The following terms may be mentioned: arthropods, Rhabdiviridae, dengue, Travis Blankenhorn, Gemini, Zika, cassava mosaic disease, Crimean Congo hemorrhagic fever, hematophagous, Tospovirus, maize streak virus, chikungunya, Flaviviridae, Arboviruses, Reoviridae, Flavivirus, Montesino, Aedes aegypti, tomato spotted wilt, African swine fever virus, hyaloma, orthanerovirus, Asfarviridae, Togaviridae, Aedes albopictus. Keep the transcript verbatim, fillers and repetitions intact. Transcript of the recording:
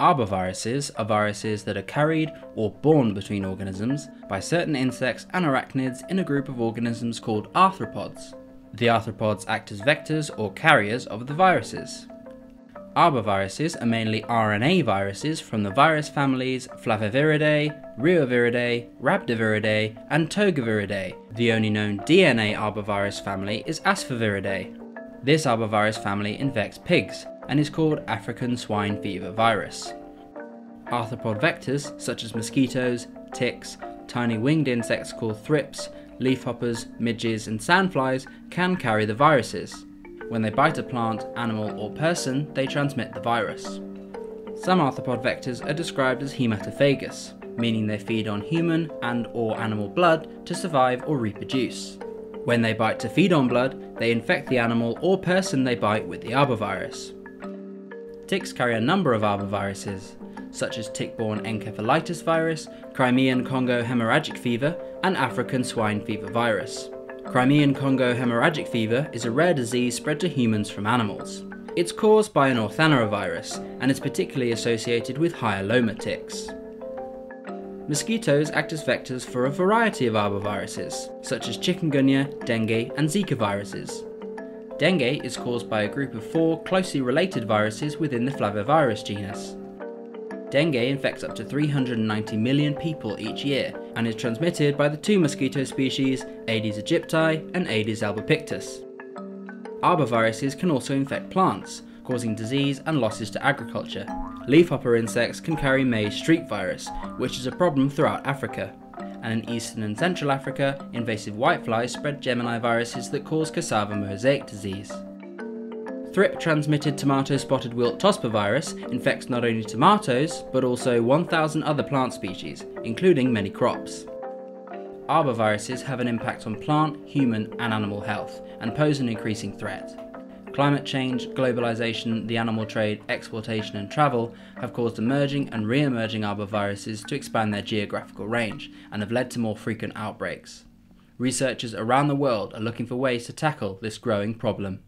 Arboviruses are viruses that are carried or borne between organisms by certain insects and arachnids in a group of organisms called arthropods. The arthropods act as vectors or carriers of the viruses. Arboviruses are mainly R N A viruses from the virus families Flaviviridae, Reoviridae, Rhabdiviridae, and Togaviridae. The only known D N A arbovirus family is Asfarviridae. This arbovirus family infects pigs and is called African swine fever virus. Arthropod vectors such as mosquitoes, ticks, tiny winged insects called thrips, leafhoppers, midges and sandflies can carry the viruses. When they bite a plant, animal or person, they transmit the virus. Some arthropod vectors are described as hematophagous, meaning they feed on human and or animal blood to survive or reproduce. When they bite to feed on blood, they infect the animal or person they bite with the arbovirus. Ticks carry a number of arboviruses, such as tick-borne encephalitis virus, Crimean Congo hemorrhagic fever, and African swine fever virus. Crimean Congo hemorrhagic fever is a rare disease spread to humans from animals. It's caused by an orthanerovirus and is particularly associated with hyaloma ticks. Mosquitoes act as vectors for a variety of arboviruses, such as chikungunya, dengue, and Zika viruses. Dengue is caused by a group of four closely related viruses within the Flavivirus genus. Dengue infects up to three hundred ninety million people each year and is transmitted by the two mosquito species Aedes aegypti and Aedes albopictus. Arboviruses can also infect plants, causing disease and losses to agriculture. Leafhopper insects can carry maize streak virus, which is a problem throughout Africa. And in Eastern and Central Africa, invasive whiteflies spread Gemini viruses that cause cassava mosaic disease. Thrip-transmitted tomato spotted wilt Tospovirus infects not only tomatoes, but also one thousand other plant species, including many crops. Arboviruses have an impact on plant, human and animal health, and pose an increasing threat. Climate change, globalization, the animal trade, exportation and travel have caused emerging and re-emerging arboviruses to expand their geographical range, and have led to more frequent outbreaks. Researchers around the world are looking for ways to tackle this growing problem.